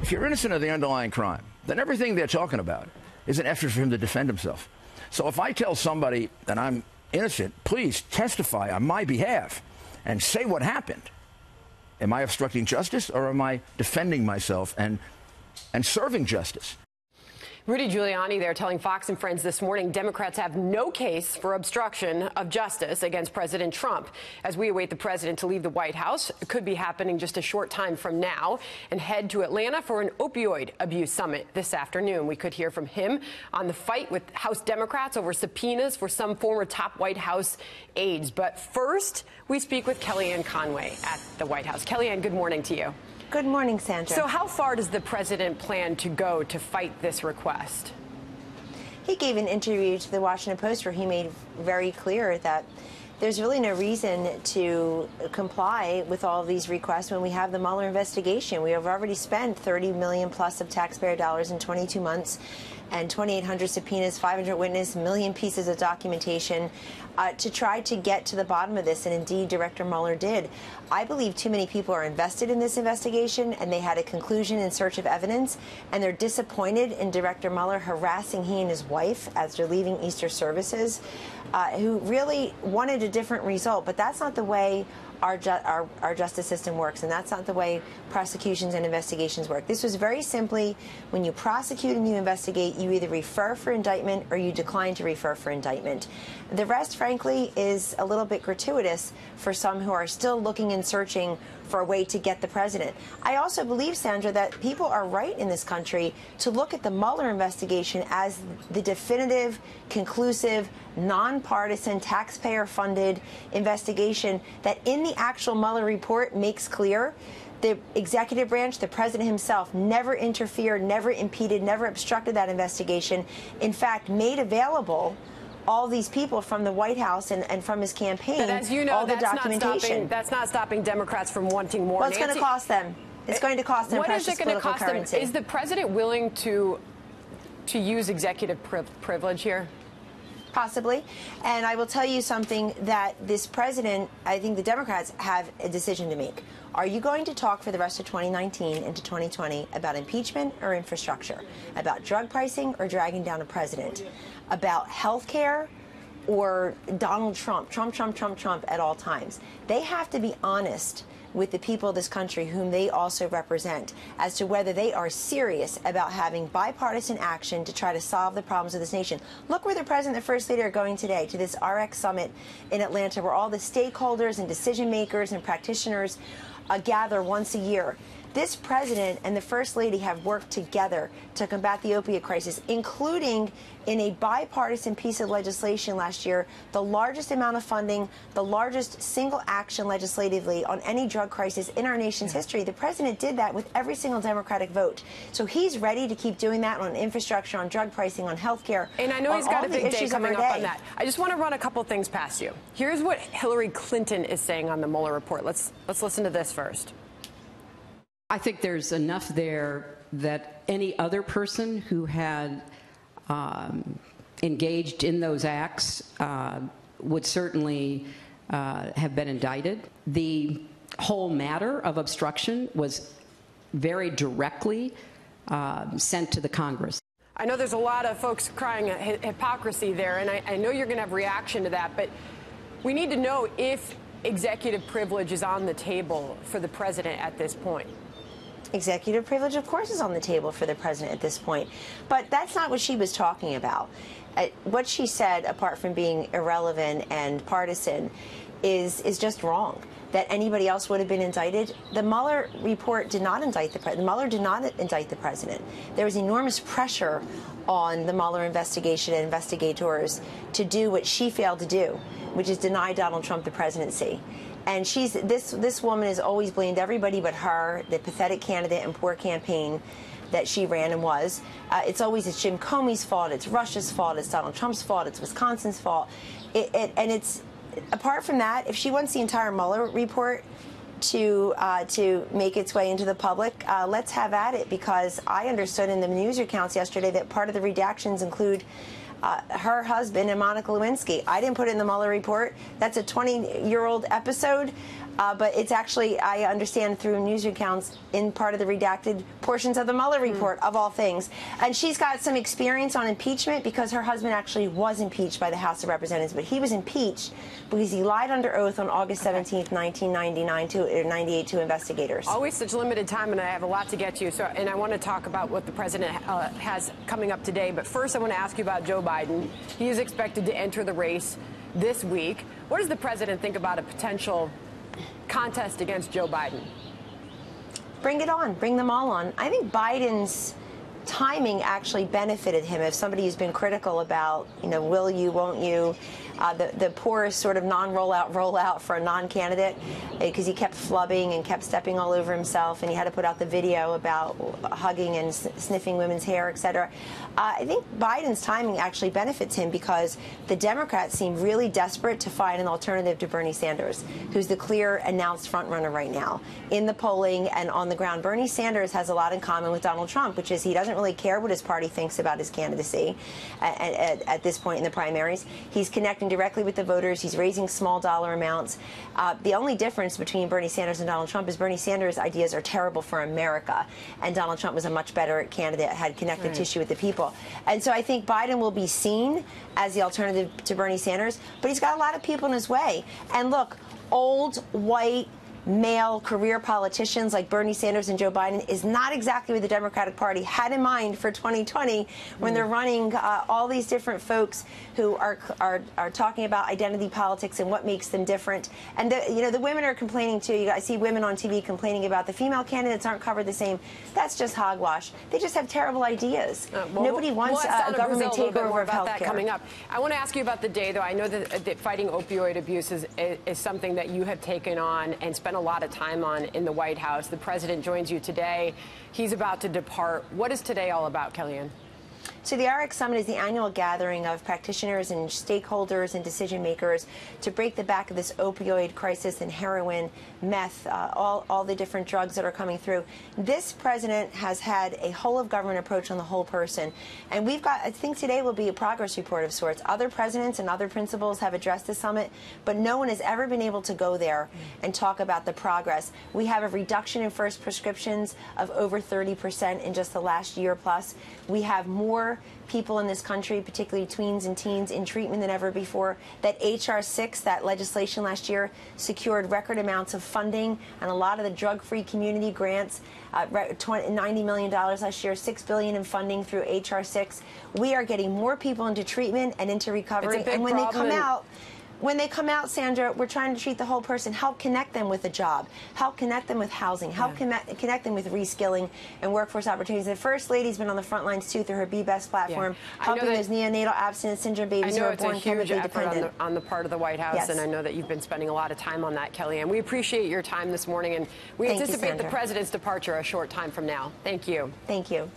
If you're innocent of the underlying crime, then everything they're talking about is an effort for him to defend himself. So if I tell somebody that I'm innocent, please testify on my behalf and say what happened, am I obstructing justice or am I defending myself and serving justice? Rudy Giuliani there telling Fox and Friends this morning Democrats have no case for obstruction of justice against President Trump. As we await the president to leave the White House, it could be happening just a short time from now, and head to Atlanta for an opioid abuse summit this afternoon. We could hear from him on the fight with House Democrats over subpoenas for some former top White House aides. But first, we speak with Kellyanne Conway at the White House. Kellyanne, good morning to you. Good morning, Sandra. So how far does the president plan to go to fight this request? He gave an interview to the Washington Post where he made very clear that there's really no reason to comply with all of these requests when we have the Mueller investigation. We have already spent $30 million plus of taxpayer dollars in 22 months and 2,800 subpoenas, 500 witnesses, a million pieces of documentation to try to get to the bottom of this, and indeed Director Mueller did. I believe too many people are invested in this investigation, and they had a conclusion in search of evidence, and they're disappointed in Director Mueller harassing he and his wife as they're leaving Easter services, who really wanted a different result. But that's not the way our justice system works, and that's not the way prosecutions and investigations work. This was very simply, when you prosecute and you investigate, you either refer for indictment or you decline to refer for indictment. The rest, frankly, is a little bit gratuitous for some who are still looking and searching for a way to get the president. I also believe, Sandra, that people are right in this country to look at the Mueller investigation as the definitive, conclusive, nonpartisan, taxpayer-funded investigation that in the actual Mueller report makes clear the executive branch, the president himself, never interfered, never impeded, never obstructed that investigation. In fact, made available all these people from the White House and from his campaign, but as you know, all the documentation. That's not stopping Democrats from wanting more. Well, it's going to cost them. It's going to cost them precious political currency. Is the president willing to use executive privilege here? Possibly. And I will tell you something that this president, I think the Democrats have a decision to make. Are you going to talk for the rest of 2019 into 2020 about impeachment or infrastructure, about drug pricing or dragging down a president, about health care or Donald Trump, Trump at all times? They have to be honest with the people of this country whom they also represent as to whether they are serious about having bipartisan action to try to solve the problems of this nation. Look where the president and the first lady are going today, to this HR6 summit in Atlanta, where all the stakeholders and decision makers and practitioners gather once a year. This president and the first lady have worked together to combat the opioid crisis, including in a bipartisan piece of legislation last year, the largest amount of funding, the largest single action legislatively on any drug crisis in our nation's history. The president did that with every single Democratic vote. So he's ready to keep doing that on infrastructure, on drug pricing, on health care. And I know he's got a big day coming up on that. I just want to run a couple things past you. Here's what Hillary Clinton is saying on the Mueller report. Let's listen to this first. I think there's enough there that any other person who had engaged in those acts would certainly have been indicted. The whole matter of obstruction was very directly sent to the Congress. I know there's a lot of folks crying hypocrisy there, and I know you're going to have reaction to that, but we need to know if executive privilege is on the table for the president at this point. Executive privilege, of course, is on the table for the president at this point. But that's not what she was talking about. What she said, apart from being irrelevant and partisan, is just wrong. That anybody else would have been indicted. The Mueller report did not indict the president. Mueller did not indict the president. There was enormous pressure on the Mueller investigation and investigators to do what she failed to do, which is deny Donald Trump the presidency. And she's this woman has always blamed everybody but her, the pathetic candidate and poor campaign that she ran and was. It's Jim Comey's fault. It's Russia's fault. It's Donald Trump's fault. It's Wisconsin's fault. Apart from that, if she wants the entire Mueller report to make its way into the public, let's have at it, because I understood in the news accounts yesterday that part of the redactions include her husband and Monica Lewinsky. I didn't put it in the Mueller report. That's a 20-year-old episode. But it's actually, I understand through news accounts, in part of the redacted portions of the Mueller report, of all things. And she's got some experience on impeachment because her husband actually was impeached by the House of Representatives. But he was impeached because he lied under oath on August 17th, 1999 to, or 98 to investigators. Always such limited time, and I have a lot to get to. So, and I want to talk about what the president has coming up today. But first, I want to ask you about Joe Biden. He is expected to enter the race this week. What does the president think about a potential contest against Joe Biden? Bring it on. Bring them all on. I think Biden's timing actually benefited him. If somebody who's been critical about, you know, will you, won't you, the poorest sort of non-rollout rollout for a non-candidate, because he kept flubbing and kept stepping all over himself, and he had to put out the video about hugging and sniffing women's hair, etc. I think Biden's timing actually benefits him because the Democrats seem really desperate to find an alternative to Bernie Sanders, who's the clear announced frontrunner right now in the polling and on the ground. Bernie Sanders has a lot in common with Donald Trump, which is he doesn't really care what his party thinks about his candidacy at this point in the primaries. He's connecting directly with the voters. He's raising small dollar amounts. The only difference between Bernie Sanders and Donald Trump is Bernie Sanders' ideas are terrible for America, and Donald Trump was a much better candidate, had connected tissue with the people. And so I think Biden will be seen as the alternative to Bernie Sanders, but he's got a lot of people in his way. And look, old, white, male career politicians like Bernie Sanders and Joe Biden is not exactly what the Democratic Party had in mind for 2020 when they're running all these different folks who are talking about identity politics and what makes them different. And the, you know, the women are complaining too. I see women on TV complaining about the female candidates aren't covered the same. That's just hogwash. They just have terrible ideas. Well, nobody wants a government takeover of health care. Coming up, I want to ask you about the day, though. I know that, fighting opioid abuse is something that you have taken on and spent a lot of time on in the White House. The president joins you today. He's about to depart. What is today all about, Kellyanne? So the HR6 Summit is the annual gathering of practitioners and stakeholders and decision makers to break the back of this opioid crisis and heroin, meth, all the different drugs that are coming through. This president has had a whole of government approach on the whole person. And we've got, I think today will be a progress report of sorts. Other presidents and other principals have addressed the summit, but no one has ever been able to go there and talk about the progress. We have a reduction in first prescriptions of over 30% in just the last year plus. We have more people in this country, particularly tweens and teens, in treatment than ever before. That HR6, that legislation last year, secured record amounts of funding and a lot of the drug-free community grants, $90 million last year, $6 billion in funding through HR6. We are getting more people into treatment and into recovery, and when they come out, Sandra, we're trying to treat the whole person, help connect them with a job, help connect them with housing, help connect them with reskilling and workforce opportunities. The First Lady's been on the front lines, too, through her Be Best platform, helping those neonatal abstinence syndrome babies who are born chemically dependent. On the part of the White House, and I know that you've been spending a lot of time on that, Kellyanne. We appreciate your time this morning, and we anticipate the president's departure a short time from now. Thank you. Thank you.